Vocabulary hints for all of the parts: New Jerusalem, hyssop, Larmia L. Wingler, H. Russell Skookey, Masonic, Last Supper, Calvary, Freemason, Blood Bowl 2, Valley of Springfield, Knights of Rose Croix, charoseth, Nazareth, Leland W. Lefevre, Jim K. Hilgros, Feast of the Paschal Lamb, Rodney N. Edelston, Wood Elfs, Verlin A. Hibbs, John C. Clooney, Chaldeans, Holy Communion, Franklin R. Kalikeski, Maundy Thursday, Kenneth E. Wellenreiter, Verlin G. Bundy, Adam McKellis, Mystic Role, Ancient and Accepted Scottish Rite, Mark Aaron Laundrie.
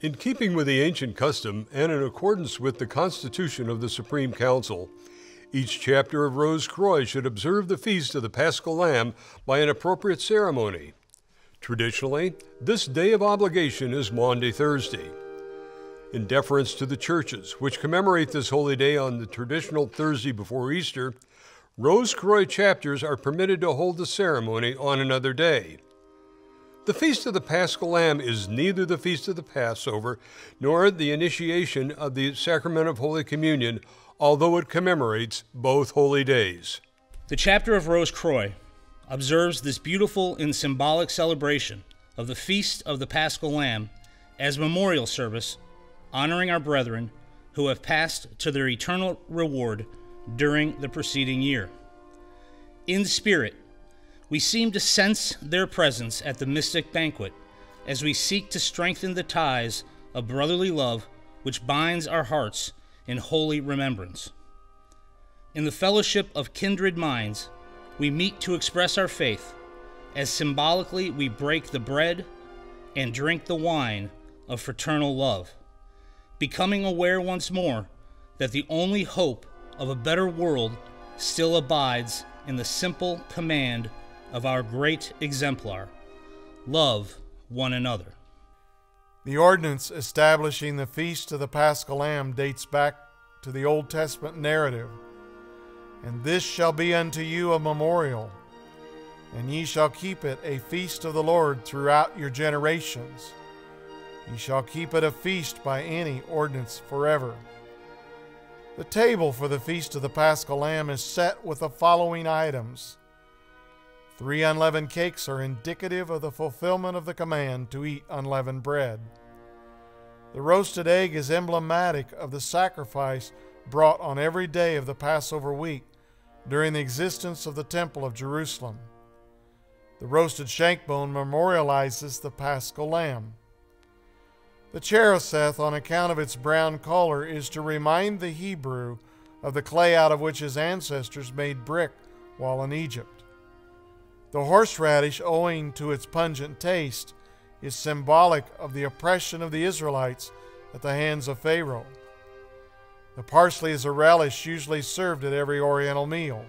In keeping with the ancient custom and in accordance with the Constitution of the Supreme Council, each chapter of Rose Croix should observe the Feast of the Paschal Lamb by an appropriate ceremony. Traditionally, this day of obligation is Maundy Thursday. In deference to the churches, which commemorate this holy day on the traditional Thursday before Easter, Rose Croix chapters are permitted to hold the ceremony on another day. The Feast of the Paschal Lamb is neither the Feast of the Passover nor the initiation of the Sacrament of Holy Communion, although it commemorates both holy days. The chapter of Rose Croix observes this beautiful and symbolic celebration of the Feast of the Paschal Lamb as memorial service, honoring our brethren who have passed to their eternal reward during the preceding year. In spirit, we seem to sense their presence at the mystic banquet as we seek to strengthen the ties of brotherly love which binds our hearts in holy remembrance. In the fellowship of kindred minds, we meet to express our faith as symbolically we break the bread and drink the wine of fraternal love, becoming aware once more that the only hope of a better world still abides in the simple command of our great exemplar: love one another. The ordinance establishing the Feast of the Paschal Lamb dates back to the Old Testament narrative. "And this shall be unto you a memorial, and ye shall keep it a feast of the Lord throughout your generations. Ye shall keep it a feast by any ordinance forever." The table for the Feast of the Paschal Lamb is set with the following items. 3 unleavened cakes are indicative of the fulfillment of the command to eat unleavened bread. The roasted egg is emblematic of the sacrifice brought on every day of the Passover week during the existence of the Temple of Jerusalem. The roasted shank bone memorializes the Paschal Lamb. The charoseth, on account of its brown color, is to remind the Hebrew of the clay out of which his ancestors made brick while in Egypt. The horseradish, owing to its pungent taste, is symbolic of the oppression of the Israelites at the hands of Pharaoh. The parsley is a relish usually served at every Oriental meal.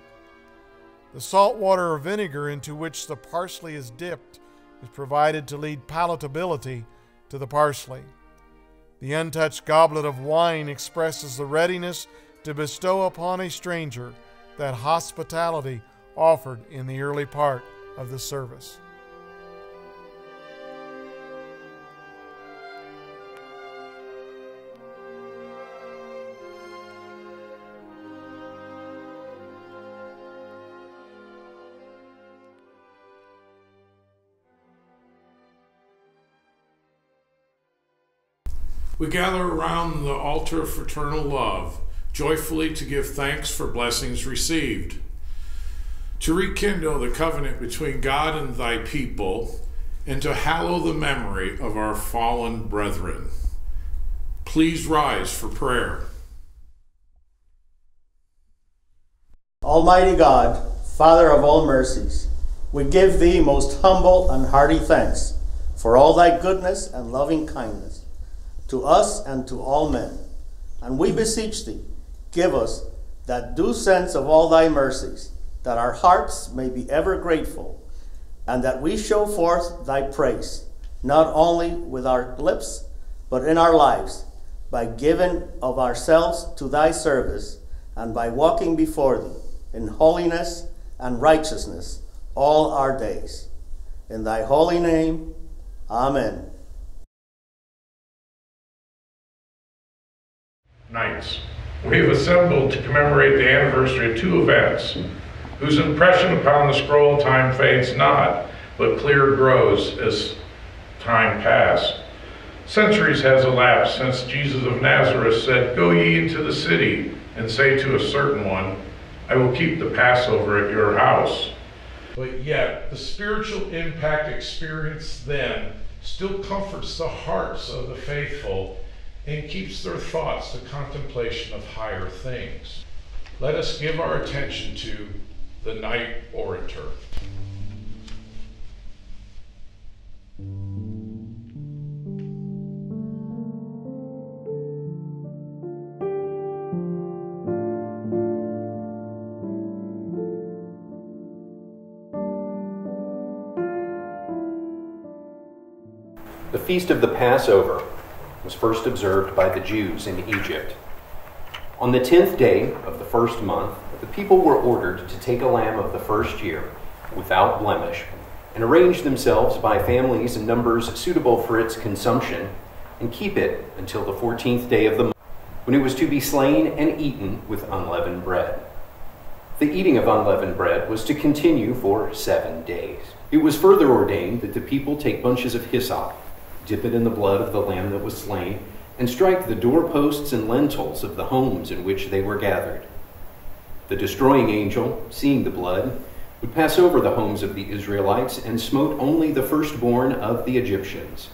The salt water or vinegar into which the parsley is dipped is provided to lead palatability to the parsley. The untouched goblet of wine expresses the readiness to bestow upon a stranger that hospitality offered in the early part of the service. We gather around the altar of fraternal love, joyfully to give thanks for blessings received, to rekindle the covenant between God and thy people, and to hallow the memory of our fallen brethren. Please rise for prayer. Almighty God, Father of all mercies, we give thee most humble and hearty thanks for all thy goodness and loving kindness to us and to all men. And we beseech thee, give us that due sense of all thy mercies, that our hearts may be ever grateful, and that we show forth thy praise, not only with our lips, but in our lives, by giving of ourselves to thy service, and by walking before thee in holiness and righteousness all our days. In thy holy name, amen. Knights, we have assembled to commemorate the anniversary of 2 events, whose impression upon the scroll time fades not, but clear grows as time passed. Centuries has elapsed since Jesus of Nazareth said, "Go ye into the city, and say to a certain one, I will keep the Passover at your house." But yet, the spiritual impact experienced then still comforts the hearts of the faithful and keeps their thoughts the contemplation of higher things. Let us give our attention to the Night Orator. Feast of the Passover was first observed by the Jews in Egypt. On the 10th day of the first month, the people were ordered to take a lamb of the first year, without blemish, and arrange themselves by families and numbers suitable for its consumption, and keep it until the 14th day of the month, when it was to be slain and eaten with unleavened bread. The eating of unleavened bread was to continue for 7 days. It was further ordained that the people take bunches of hyssop, dip it in the blood of the lamb that was slain, and strike the doorposts and lintels of the homes in which they were gathered. The destroying angel, seeing the blood, would pass over the homes of the Israelites and smote only the firstborn of the Egyptians.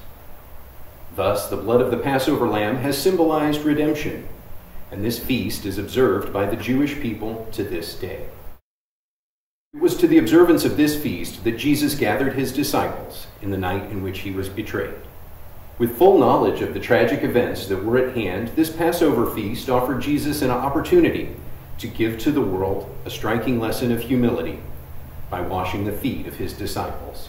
Thus, the blood of the Passover lamb has symbolized redemption, and this feast is observed by the Jewish people to this day. It was to the observance of this feast that Jesus gathered his disciples in the night in which he was betrayed. With full knowledge of the tragic events that were at hand, this Passover feast offered Jesus an opportunity to give to the world a striking lesson of humility by washing the feet of his disciples.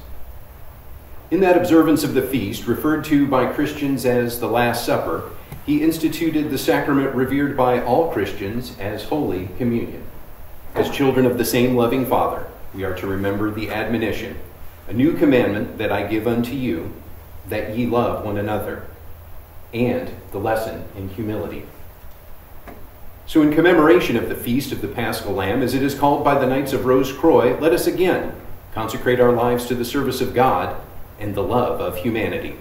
In that observance of the feast, referred to by Christians as the Last Supper, he instituted the sacrament revered by all Christians as Holy Communion. As children of the same loving Father, we are to remember the admonition, "A new commandment that I give unto you, that ye love one another," and the lesson in humility. So in commemoration of the Feast of the Paschal Lamb, as it is called by the Knights of Rose Croix, let us again consecrate our lives to the service of God and the love of humanity.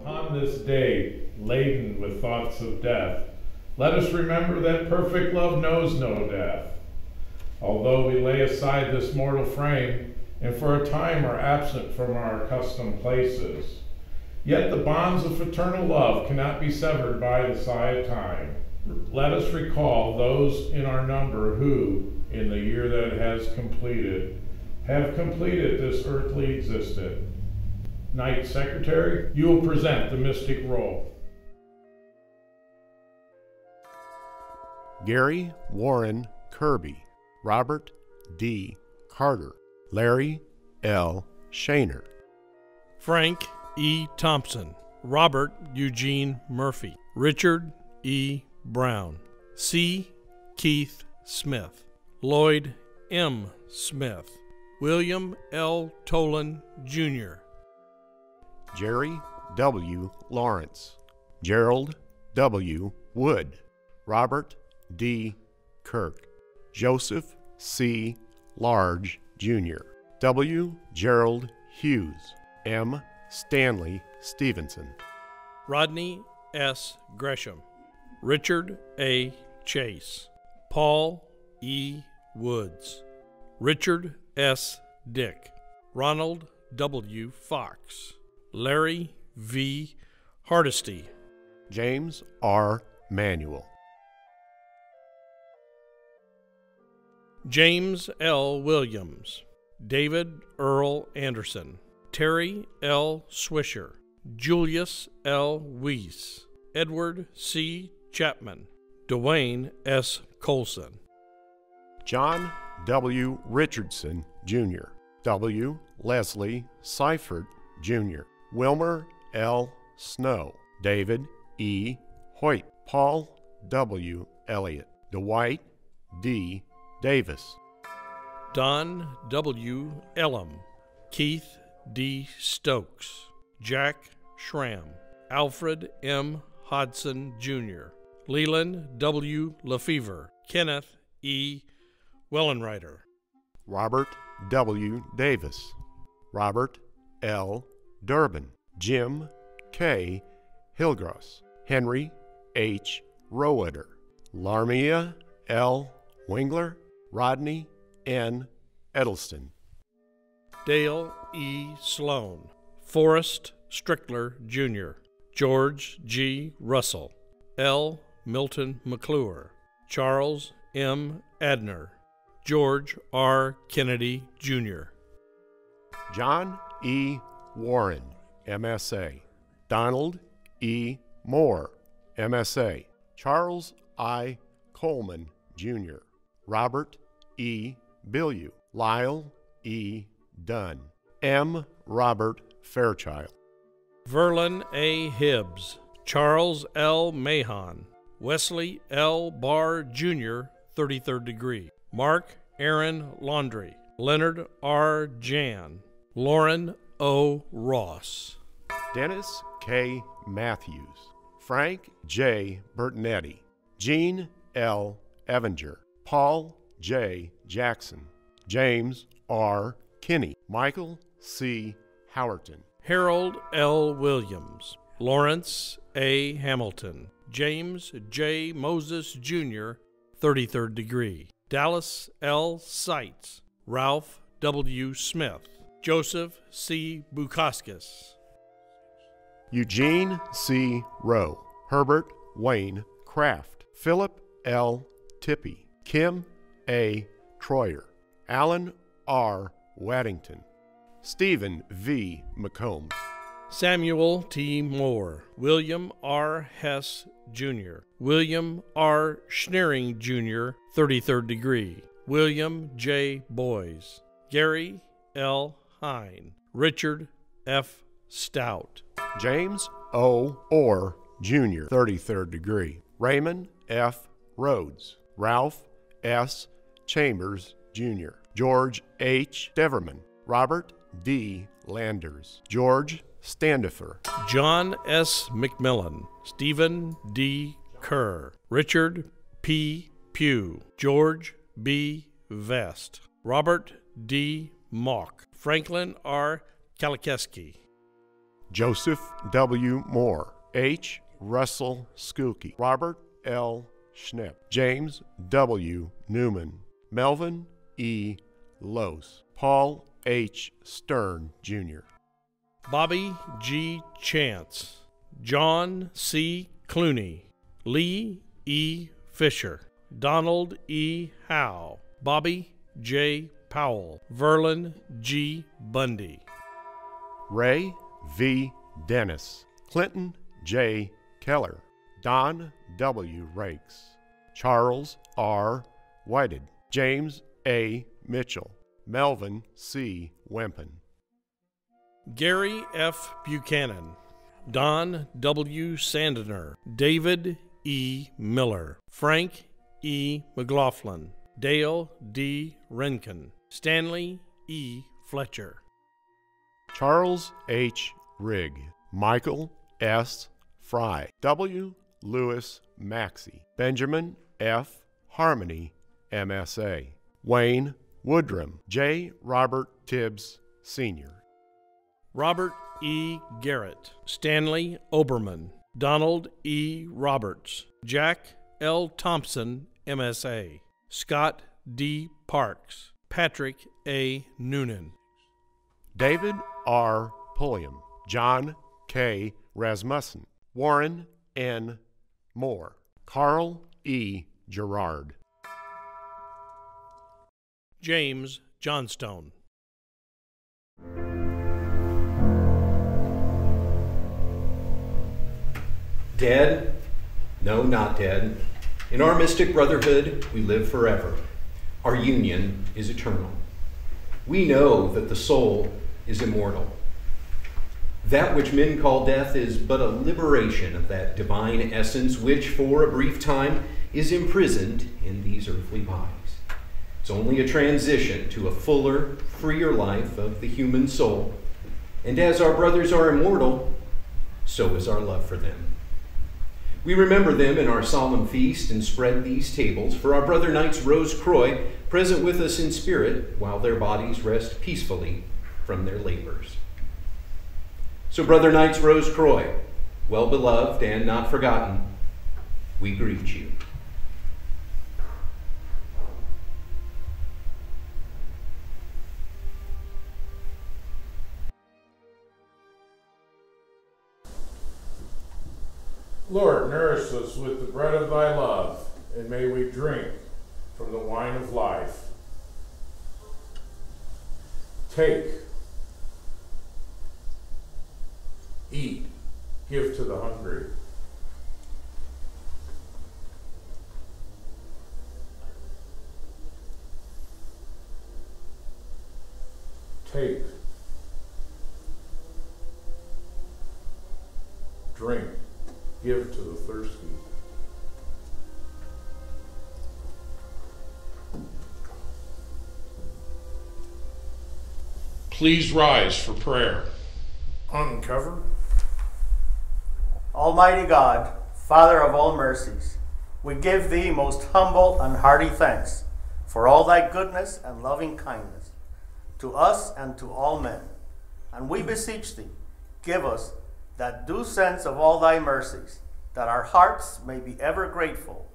Upon this day, laden with thoughts of death, let us remember that perfect love knows no death. Although we lay aside this mortal frame, and for a time are absent from our accustomed places, yet the bonds of fraternal love cannot be severed by the sigh of time. Let us recall those in our number who, in the year that has completed, have completed this earthly existence. Knight Secretary, you will present the Mystic Role. Gary Warren Kirby, Robert D. Carter, Larry L. Shaner, Frank E. Thompson, Robert Eugene Murphy, Richard E. Brown, C. Keith Smith, Lloyd M. Smith, William L. Tolan, Jr., Jerry W. Lawrence, Gerald W. Wood, Robert D. Kirk, Joseph C. Large, Jr., W. Gerald Hughes, M. Stanley Stevenson, Rodney S. Gresham, Richard A. Chase, Paul E. Woods, Richard S. Dick, Ronald W. Fox, Larry V. Hardesty, James R. Manuel, James L. Williams, David Earl Anderson, Terry L. Swisher, Julius L. Weiss, Edward C. Chapman, Dwayne S. Colson, John W. Richardson, Jr., W. Leslie Seifert, Jr., Wilmer L. Snow, David E. Hoyt, Paul W. Elliott, Dwight D. Davis, Don W. Ellum, Keith D. Stokes, Jack Schramm, Alfred M. Hodson, Jr., Leland W. Lefevre, Kenneth E. Wellenreiter, Robert W. Davis, Robert L. Durbin, Jim K. Hilgros, Henry H. Rowater, Larmia L. Wingler, Rodney N. Edelston, Dale E. Sloan, Forrest Strickler, Jr., George G. Russell, L. Milton McClure, Charles M. Adner, George R. Kennedy, Jr., John E. Warren, MSA, Donald E. Moore, MSA, Charles I. Coleman, Jr., Robert E. Bilyeu, Lyle E. Dunn, M. Robert Fairchild, Verlin A. Hibbs, Charles L. Mahon, Wesley L. Barr, Jr., 33rd degree, Mark Aaron Laundrie, Leonard R. Jan, Lauren O. Ross, Dennis K. Matthews, Frank J. Bertinetti, Gene L. Evinger, Paul J. Jackson, James R. Kinney, Michael C. Howerton, Harold L. Williams, Lawrence A. Hamilton, James J. Moses, Jr., 33rd degree, Dallas L. Seitz, Ralph W. Smith, Joseph C. Bukoskis, Eugene C. Rowe, Herbert Wayne Kraft, Philip L. Tippy, Kim A. Troyer, Alan R. Waddington, Stephen V. McComb, Samuel T. Moore, William R. Hess, Jr., William R. Schneering, Jr., 33rd degree, William J. Boys, Gary L. Hine, Richard F. Stout, James O. Orr, Jr., 33rd degree, Raymond F. Rhodes, Ralph S. Chambers, Jr., George H. Deverman, Robert D. Landers, George Standifer, John S. McMillan, Stephen D. Kerr, Richard P. Pugh, George B. Vest, Robert D. Mock, Franklin R. Kalikeski, Joseph W. Moore, H. Russell Skookey, Robert L. Schnepp, James W. Newman, Melvin E. Lose, Paul H. Stern, Jr., Bobby G. Chance, John C. Clooney, Lee E. Fisher, Donald E. Howe, Bobby J. Powell, Verlin G. Bundy, Ray V. Dennis, Clinton J. Keller, Don W. Rakes, Charles R. Whited, James A. Mitchell, Melvin C. Wempen, Gary F. Buchanan, Don W. Sandiner, David E. Miller, Frank E. McLaughlin, Dale D. Renkin, Stanley E. Fletcher, Charles H. Rigg, Michael S. Fry, W. Lewis Maxey, Benjamin F. Harmony, MSA, Wayne Woodrum, J. Robert Tibbs, Sr., Robert E. Garrett, Stanley Oberman, Donald E. Roberts, Jack L. Thompson, MSA, Scott D. Parks, Patrick A. Noonan, David R. Pulliam, John K. Rasmussen, Warren N. Moore, Carl E. Gerard, James Johnstone. Dead? No, not dead. In our mystic brotherhood, we live forever. Our union is eternal. We know that the soul is immortal. That which men call death is but a liberation of that divine essence which, for a brief time, is imprisoned in these earthly bodies. It's only a transition to a fuller, freer life of the human soul. And as our brothers are immortal, so is our love for them. We remember them in our solemn feast and spread these tables for our brother Knights Rose Croix, present with us in spirit, while their bodies rest peacefully from their labors. So, brother Knights Rose Croix, well beloved and not forgotten, we greet you. Lord, nourish us with the bread of thy love, and may we drink from the wine of life. Take, eat, give to the hungry. drink, give to the thirsty. Please rise for prayer. Uncover. Almighty God, Father of all mercies, we give thee most humble and hearty thanks for all thy goodness and loving kindness to us and to all men. And we beseech thee, give us that due sense of all thy mercies, that our hearts may be ever grateful,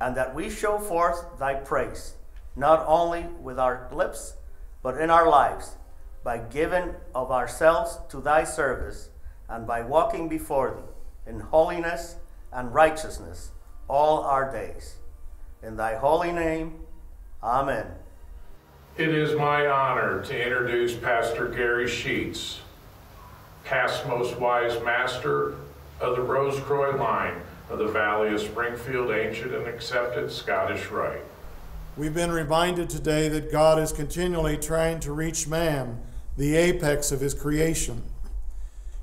and that we show forth thy praise, not only with our lips, but in our lives, by giving of ourselves to thy service, and by walking before thee in holiness and righteousness all our days. In thy holy name, amen. It is my honor to introduce Pastor Gary Sheets, past most wise master of the Rose Croix line of the Valley of Springfield, Ancient and Accepted Scottish Rite. We've been reminded today that God is continually trying to reach man, the apex of his creation.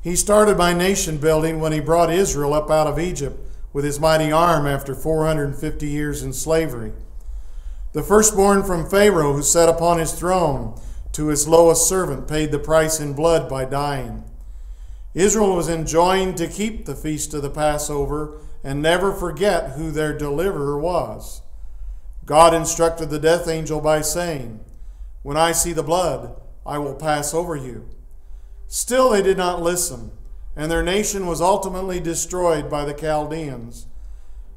He started by nation building when he brought Israel up out of Egypt with his mighty arm after 450 years in slavery. The firstborn from Pharaoh who sat upon his throne to his lowest servant paid the price in blood by dying. Israel was enjoined to keep the feast of the Passover and never forget who their deliverer was. God instructed the death angel by saying, "When I see the blood, I will pass over you." Still they did not listen, and their nation was ultimately destroyed by the Chaldeans,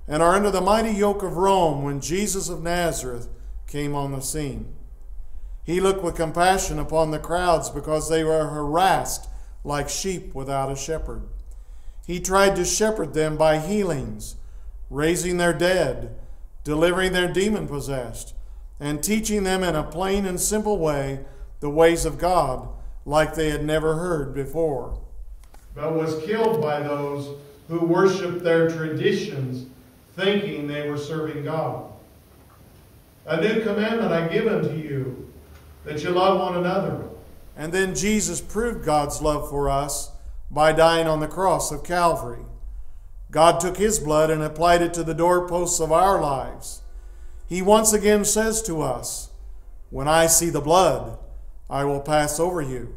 and are under the mighty yoke of Rome when Jesus of Nazareth came on the scene. He looked with compassion upon the crowds because they were harassed like sheep without a shepherd. He tried to shepherd them by healings, raising their dead, delivering their demon-possessed, and teaching them in a plain and simple way the ways of God like they had never heard before. But was killed by those who worshiped their traditions, thinking they were serving God. A new commandment I give unto you, that you love one another. And then Jesus proved God's love for us by dying on the cross of Calvary. God took his blood and applied it to the doorposts of our lives. He once again says to us, "When I see the blood, I will pass over you."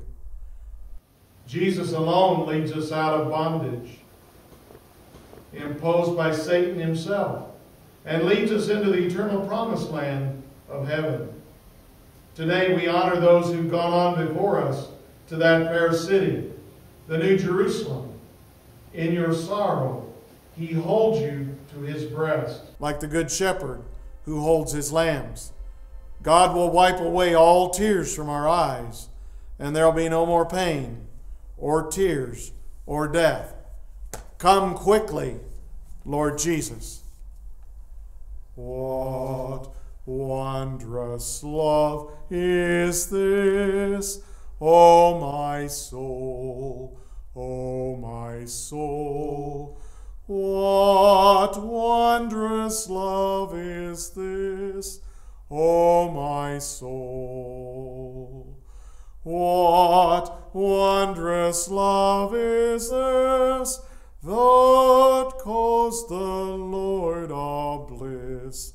Jesus alone leads us out of bondage imposed by Satan himself and leads us into the eternal promised land of heaven. Today we honor those who've gone on before us to that fair city, the New Jerusalem. In your sorrow, he holds you to his breast. Like the good shepherd who holds his lambs, God will wipe away all tears from our eyes, and there will be no more pain or tears or death. Come quickly, Lord Jesus. What wondrous love is this, O my soul, O my soul. What wondrous love is this, O my soul. What wondrous love is this, that caused the Lord of bliss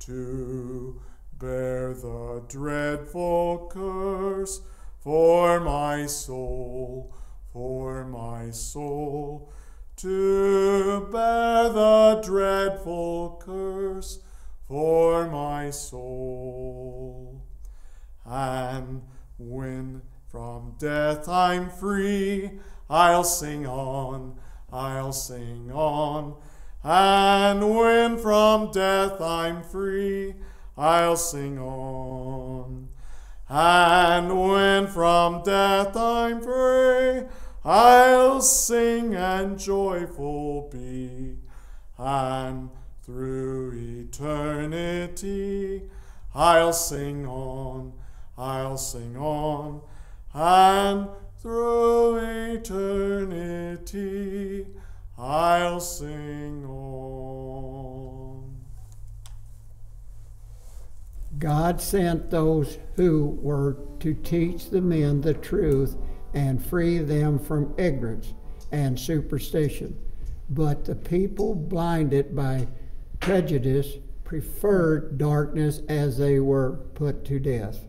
to bear the dreadful curse for my soul, for my soul, to bear the dreadful curse for my soul. And when from death I'm free, I'll sing on. And when from death I'm free, I'll sing on. And when from death I'm free, I'll sing and joyful be, and through eternity I'll sing on, and through eternity I'll sing on. God sent those who were to teach the men the truth and free them from ignorance. and superstition. But the people, blinded by prejudice, preferred darkness as they were put to death.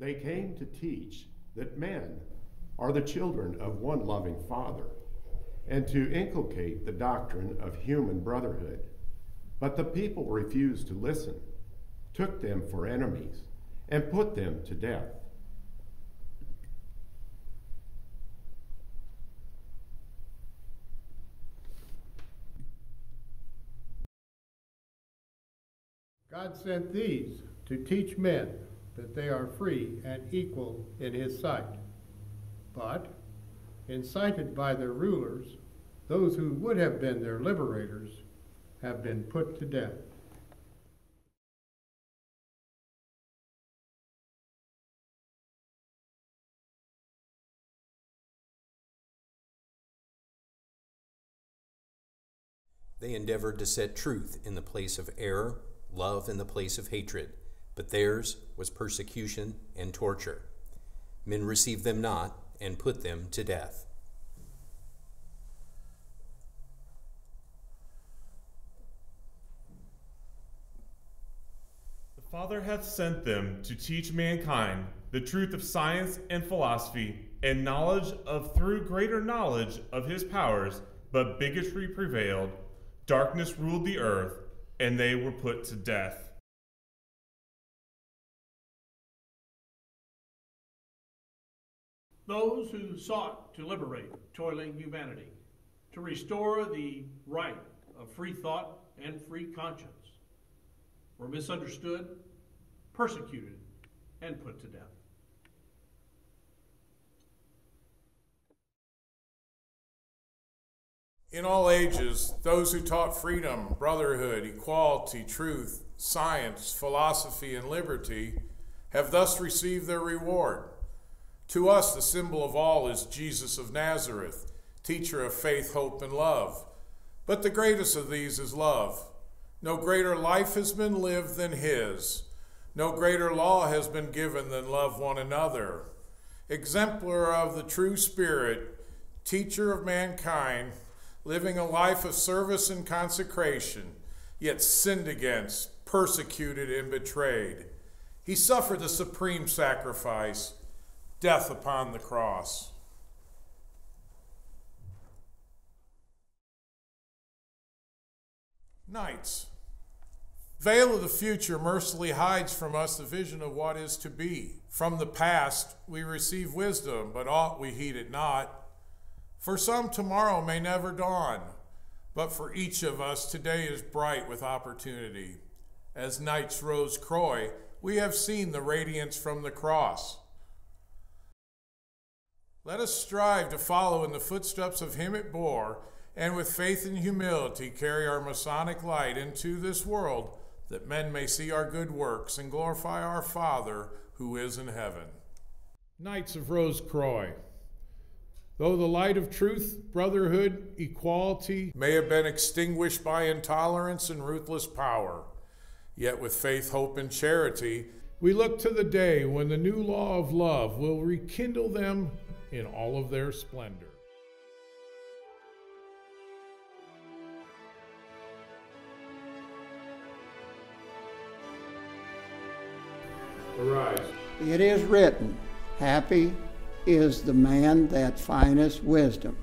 They came to teach that men are the children of one loving Father, and to inculcate the doctrine of human brotherhood. But the people refused to listen, took them for enemies, and put them to death. God sent these to teach men that they are free and equal in his sight. But, incited by their rulers, those who would have been their liberators have been put to death. They endeavored to set truth in the place of error, love in the place of hatred, but theirs was persecution and torture. Men received them not, and put them to death. The Father hath sent them to teach mankind the truth of science and philosophy, and knowledge of through greater knowledge of his powers, but bigotry prevailed, darkness ruled the earth, and they were put to death. Those who sought to liberate toiling humanity, to restore the right of free thought and free conscience, were misunderstood, persecuted, and put to death. In all ages, those who taught freedom, brotherhood, equality, truth, science, philosophy, and liberty have thus received their reward. To us, the symbol of all is Jesus of Nazareth, teacher of faith, hope, and love. But the greatest of these is love. No greater life has been lived than his. No greater law has been given than love one another. Exemplar of the true spirit, teacher of mankind, living a life of service and consecration, yet sinned against, persecuted, and betrayed. He suffered the supreme sacrifice, death upon the cross. Knights. Veil of the future mercifully hides from us the vision of what is to be. From the past we receive wisdom, but aught we heed it not. For some tomorrow may never dawn, but for each of us today is bright with opportunity. As Knights Rose Croix, we have seen the radiance from the cross. Let us strive to follow in the footsteps of him it bore, and with faith and humility carry our Masonic light into this world, that men may see our good works and glorify our Father who is in heaven. Knights of Rose Croix, though the light of truth, brotherhood, equality may have been extinguished by intolerance and ruthless power, yet with faith, hope, and charity, we look to the day when the new law of love will rekindle them in all of their splendor. Arise. It is written, happy is the man that findeth wisdom,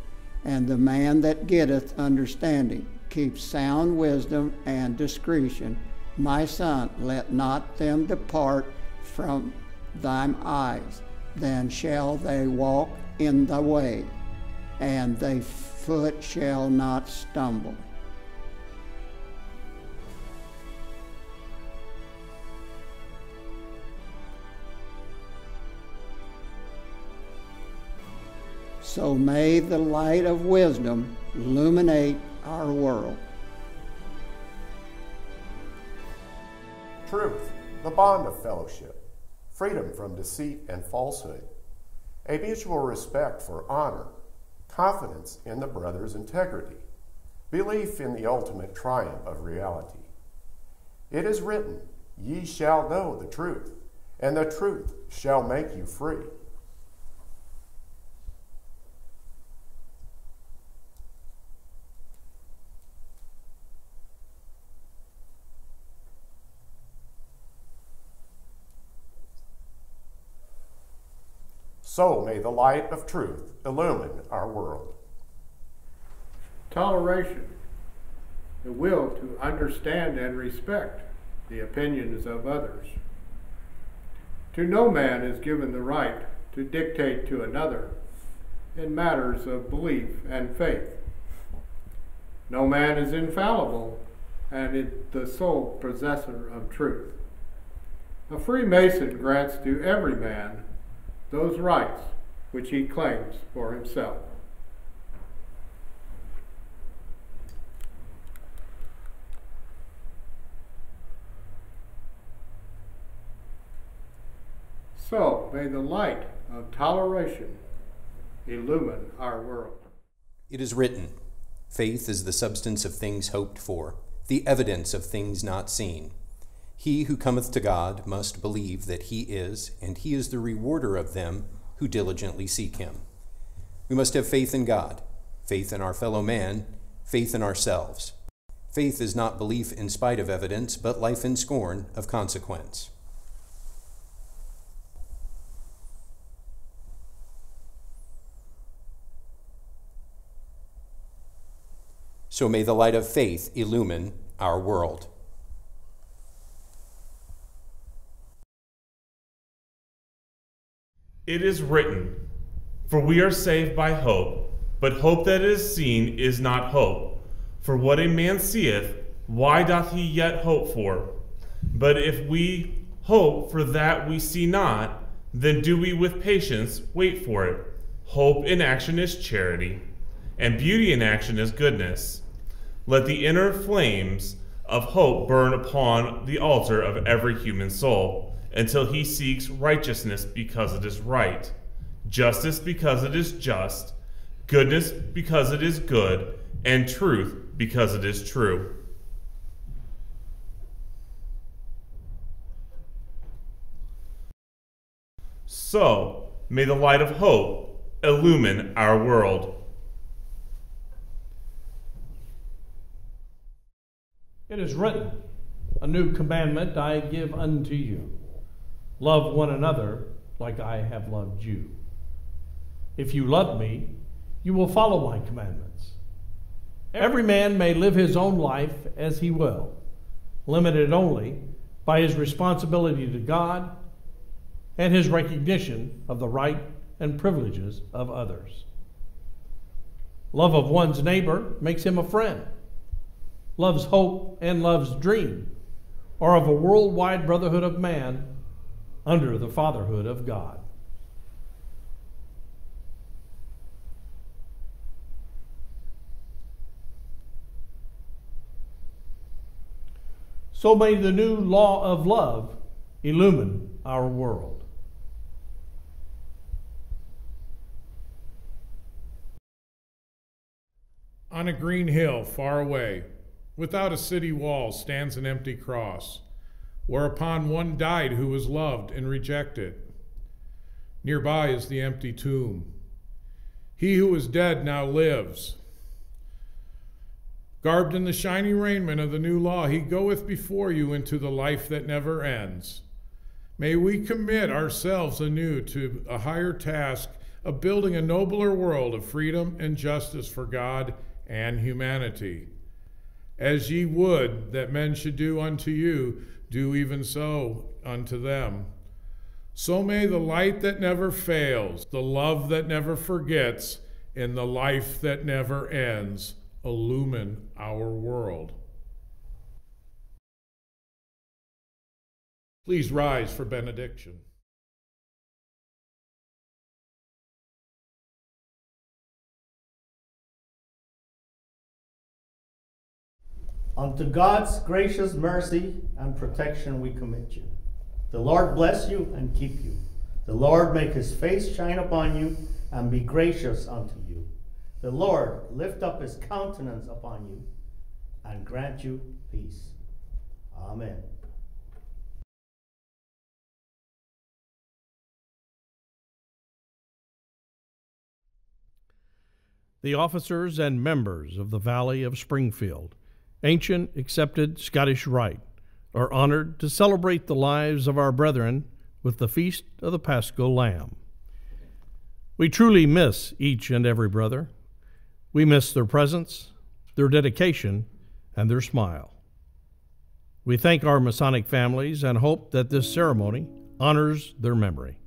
and the man that getteth understanding. Keep sound wisdom and discretion. My son, let not them depart from thine eyes. Then shall they walk in the way, and thy foot shall not stumble. So may the light of wisdom illuminate our world. Truth, the bond of fellowship. Freedom from deceit and falsehood, a mutual respect for honor, confidence in the brother's integrity, belief in the ultimate triumph of reality, It is written, "Ye shall know the truth, and the truth shall make you free." So may the light of truth illumine our world. Toleration, the will to understand and respect the opinions of others. To no man is given the right to dictate to another in matters of belief and faith. No man is infallible and is the sole possessor of truth. A Freemason grants to every man those rights which he claims for himself. So may the light of toleration illumine our world. It is written, "Faith is the substance of things hoped for, the evidence of things not seen. He who cometh to God must believe that he is, and he is the rewarder of them who diligently seek him." We must have faith in God, faith in our fellow man, faith in ourselves. Faith is not belief in spite of evidence, but life in scorn of consequence. So may the light of faith illumine our world. It is written, "For we are saved by hope, but hope that is seen is not hope. For what a man seeth, why doth he yet hope for? But if we hope for that we see not, then do we with patience wait for it." Hope in action is charity, and beauty in action is goodness. Let the inner flames of hope burn upon the altar of every human soul, until he seeks righteousness because it is right, justice because it is just, goodness because it is good, and truth because it is true. So may the light of hope illumine our world. It is written, "A new commandment I give unto you, love one another like I have loved you. If you love me, you will follow my commandments." Every man may live his own life as he will, limited only by his responsibility to God and his recognition of the right and privileges of others. Love of one's neighbor makes him a friend. Love's hope and love's dream are of a worldwide brotherhood of man under the fatherhood of God. So may the new law of love illumine our world. On a green hill far away, without a city wall, stands an empty cross, whereupon one died who was loved and rejected. Nearby is the empty tomb. He who was dead now lives. Garbed in the shiny raiment of the new law, he goeth before you into the life that never ends. May we commit ourselves anew to a higher task of building a nobler world of freedom and justice for God and humanity. As ye would that men should do unto you, do even so unto them. So may the light that never fails, the love that never forgets, and the life that never ends illumine our world. Please rise for benediction. Unto God's gracious mercy and protection we commit you. The Lord bless you and keep you. The Lord make his face shine upon you and be gracious unto you. The Lord lift up his countenance upon you and grant you peace. Amen. The officers and members of the Valley of Springfield, Ancient Accepted Scottish Rite, are honored to celebrate the lives of our brethren with the Feast of the Paschal Lamb. We truly miss each and every brother. We miss their presence, their dedication, and their smile. We thank our Masonic families and hope that this ceremony honors their memory.